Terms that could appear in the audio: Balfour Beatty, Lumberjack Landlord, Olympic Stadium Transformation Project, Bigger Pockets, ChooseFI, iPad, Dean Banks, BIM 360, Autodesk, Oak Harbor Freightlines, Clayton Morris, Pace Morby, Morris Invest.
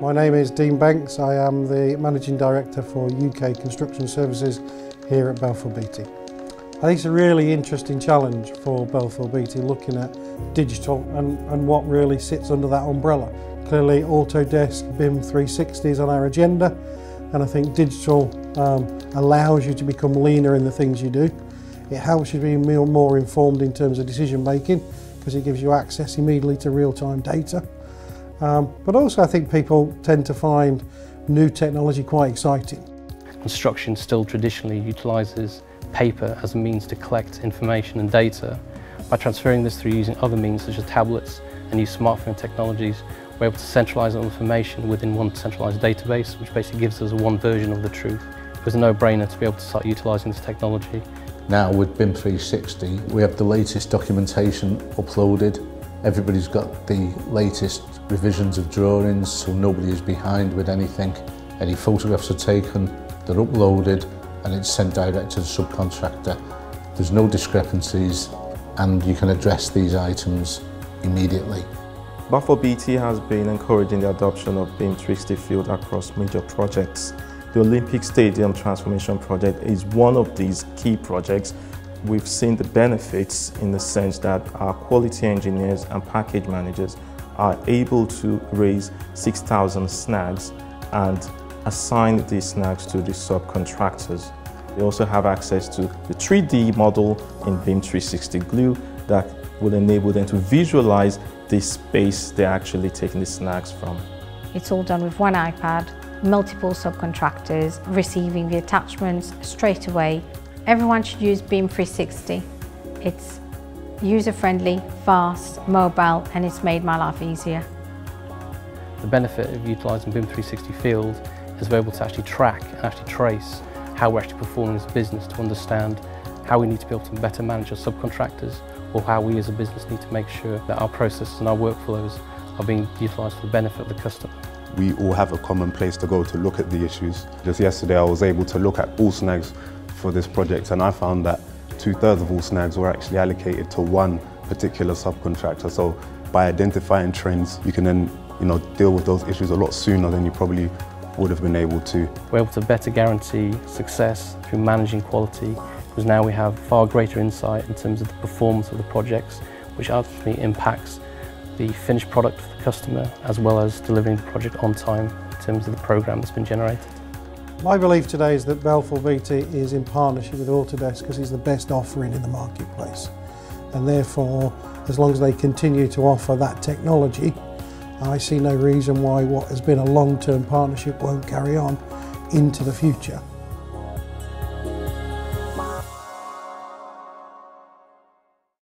My name is Dean Banks. I am the Managing Director for UK Construction Services here at Balfour Beatty. I think it's a really interesting challenge for Balfour Beatty looking at digital and what really sits under that umbrella. Clearly Autodesk BIM 360 is on our agenda, and I think digital allows you to become leaner in the things you do. It helps you be more informed in terms of decision making because it gives you access immediately to real-time data. But also I think people tend to find new technology quite exciting. Construction still traditionally utilises paper as a means to collect information and data. By transferring this through using other means such as tablets and new smartphone technologies, we're able to centralise all information within one centralised database, which basically gives us one version of the truth. It was a no-brainer to be able to start utilising this technology. Now with BIM 360, we have the latest documentation uploaded. Everybody's got the latest revisions of drawings, so nobody is behind with anything. Any photographs are taken, they're uploaded, and it's sent direct to the subcontractor. There's no discrepancies, and you can address these items immediately. Balfour Beatty has been encouraging the adoption of BIM 360 field across major projects. The Olympic Stadium Transformation Project is one of these key projects. We've seen the benefits in the sense that our quality engineers and package managers are able to raise 6,000 snags and assign these snags to the subcontractors. They also have access to the 3D model in BIM 360 Glue that will enable them to visualize the space they're actually taking the snags from. It's all done with one iPad, multiple subcontractors receiving the attachments straight away. Everyone should use BIM 360. It's user-friendly, fast, mobile, and it's made my life easier. The benefit of utilising BIM 360 Field is we're able to actually track and actually trace how we're actually performing as a business to understand how we need to be able to better manage our subcontractors, or how we as a business need to make sure that our processes and our workflows are being utilised for the benefit of the customer. We all have a common place to go to look at the issues. Just yesterday I was able to look at all snags for this project, and I found that 2/3 of all snags were actually allocated to one particular subcontractor. So by identifying trends, you can then deal with those issues a lot sooner than you probably would have been able to. We're able to better guarantee success through managing quality, because now we have far greater insight in terms of the performance of the projects, which ultimately impacts the finished product for the customer, as well as delivering the project on time in terms of the programme that's been generated. My belief today is that Balfour Beatty is in partnership with Autodesk because it's the best offering in the marketplace, and therefore as long as they continue to offer that technology, I see no reason why what has been a long-term partnership won't carry on into the future.